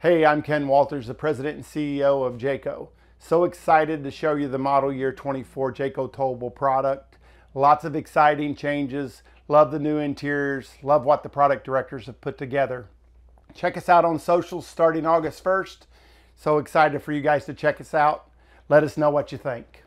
Hey, I'm Ken Walters, the president and CEO of Jayco. So excited to show you the Model Year 24 Jayco towable product. Lots of exciting changes. Love the new interiors. Love what the product directors have put together. Check us out on socials starting August 1st. So excited for you guys to check us out. Let us know what you think.